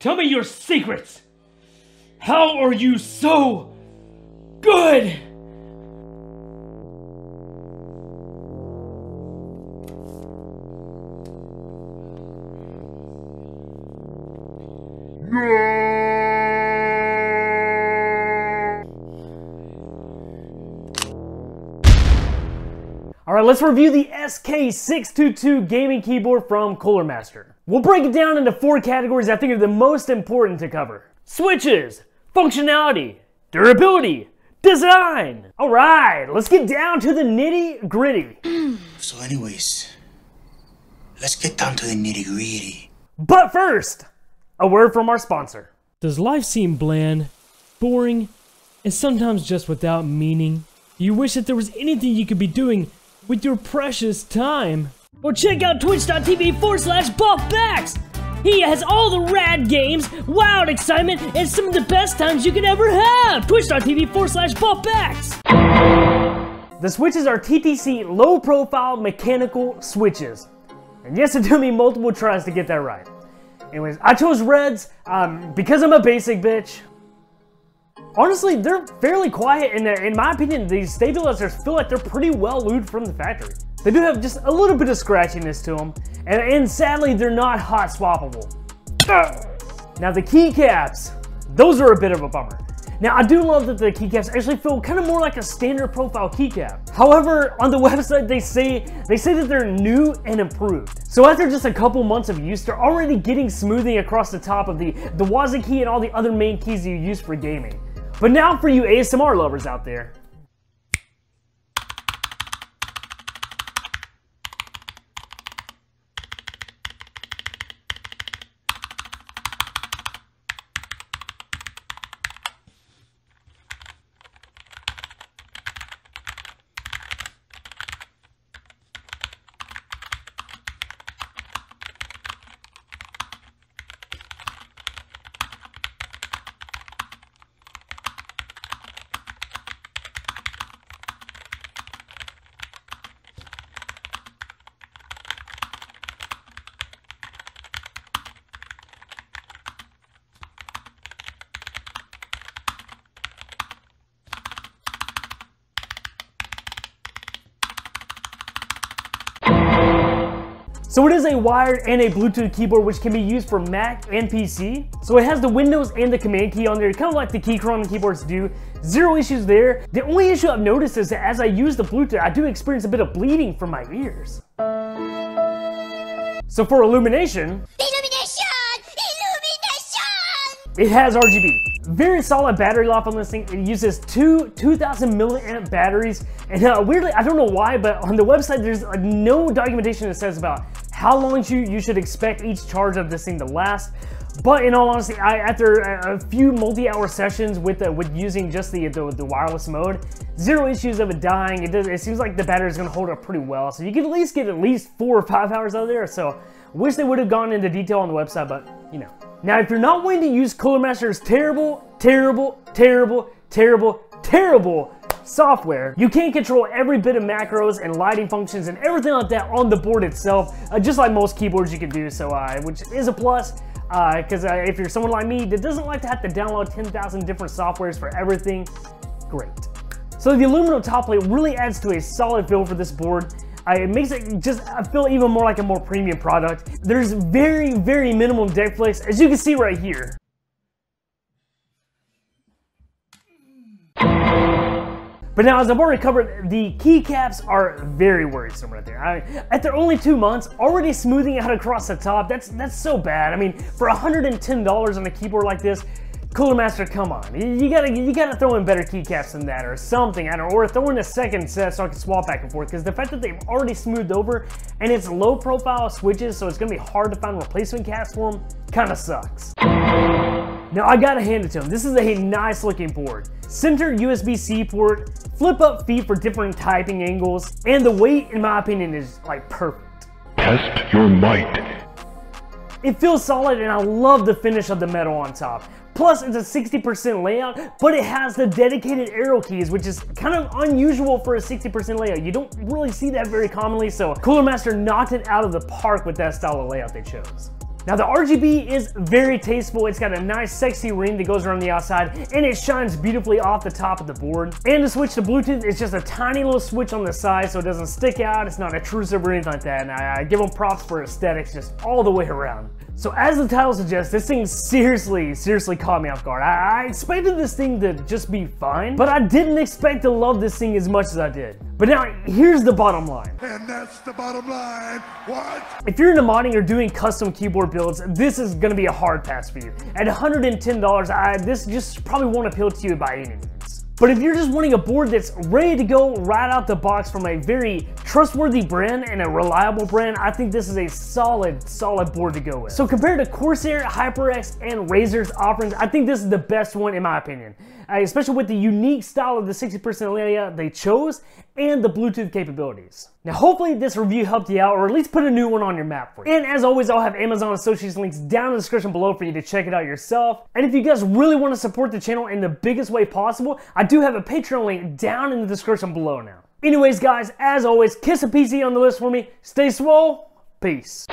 Tell me your secrets. How are you so good? Alright, let's review the SK622 gaming keyboard from Cooler Master. We'll break it down into four categories I think are the most important to cover. Switches, functionality, durability, design. Alright, let's get down to the nitty gritty. So anyways, let's get down to the nitty gritty. But first, a word from our sponsor. Does life seem bland, boring, and sometimes just without meaning? Do you wish that there was anything you could be doing with your precious time? Well, check out twitch.tv/buffbacks. He has all the rad games, wild excitement, and some of the best times you could ever have. Twitch.tv/buffbacks. The switches are TTC low-profile mechanical switches. And yes, it took me multiple tries to get that right. Anyways, I chose reds because I'm a basic bitch. Honestly, they're fairly quiet, and in my opinion, these stabilizers feel like they're pretty well lubed from the factory. They do have just a little bit of scratchiness to them, and sadly, they're not hot swappable. Now the keycaps, those are a bit of a bummer. Now I do love that the keycaps actually feel kind of more like a standard profile keycap. However, on the website they say that they're new and improved. So after just a couple months of use, they're already getting smoothing across the top of the WASD key and all the other main keys you use for gaming. But now for you ASMR lovers out there. So it is a wired and a Bluetooth keyboard which can be used for Mac and PC. So it has the Windows and the Command key on there, kind of like the Keychron keyboards do. Zero issues there. The only issue I've noticed is that as I use the Bluetooth, I do experience a bit of bleeding from my ears. So for illumination, it has RGB. Very solid battery life on this thing. It uses two 2000 milliamp batteries. And weirdly, I don't know why, but on the website, there's no documentation that says about how long you should expect each charge of this thing to last. But in all honesty, after a few multi-hour sessions with using just the wireless mode, zero issues of it dying. It seems like the battery is going to hold up pretty well. So you can get at least 4 or 5 hours out of there. So wish they would have gone into detail on the website, but you know. Now, if you're not willing to use Cooler Master's terrible software, you can't control every bit of macros and lighting functions and everything like that on the board itself, just like most keyboards you can do, so which is a plus, because if you're someone like me that doesn't like to have to download 10,000 different softwares for everything, great. So the aluminum top plate really adds to a solid feel for this board. It makes it just feel even more like a more premium product. There's very, very minimal deck flakes, as you can see right here. But now, as I've already covered, the keycaps are very worrisome right there. At their only 2 months, already smoothing out across the top, that's so bad. I mean, for $110 on a keyboard like this, Cooler Master, come on. You gotta throw in better keycaps than that or something. I don't know, or throw in a second set so I can swap back and forth, because the fact that they've already smoothed over and it's low profile switches, so it's gonna be hard to find replacement caps for them, kinda sucks. Now I gotta hand it to them. This is a nice looking board. Center USB-C port, flip up feet for different typing angles, and the weight, in my opinion, is like perfect. Test your might. It feels solid and I love the finish of the metal on top. Plus, it's a 60% layout, but it has the dedicated arrow keys, which is kind of unusual for a 60% layout. You don't really see that very commonly, so Cooler Master knocked it out of the park with that style of layout they chose. Now the RGB is very tasteful. It's got a nice sexy ring that goes around the outside and it shines beautifully off the top of the board. And the switch to Bluetooth is just a tiny little switch on the side so it doesn't stick out, it's not obtrusive or anything like that. And I give them props for aesthetics just all the way around. So as the title suggests, this thing seriously caught me off guard. I expected this thing to just be fine, but I didn't expect to love this thing as much as I did. But now, here's the bottom line. And that's the bottom line, what? If you're into modding or doing custom keyboard builds, this is gonna be a hard pass for you. At $110, this just probably won't appeal to you by any means. But if you're just wanting a board that's ready to go right out the box from a very trustworthy brand and a reliable brand, I think this is a solid board to go with. So compared to Corsair, HyperX, and Razer's offerings, I think this is the best one in my opinion. Especially with the unique style of the 60% Linea they chose and the Bluetooth capabilities. Now hopefully this review helped you out, or at least put a new one on your map for you. And as always, I'll have Amazon Associates links down in the description below for you to check it out yourself. And if you guys really want to support the channel in the biggest way possible, I do have a Patreon link down in the description below now. Anyways guys, as always, kiss a PC on the list for me, stay swole, peace.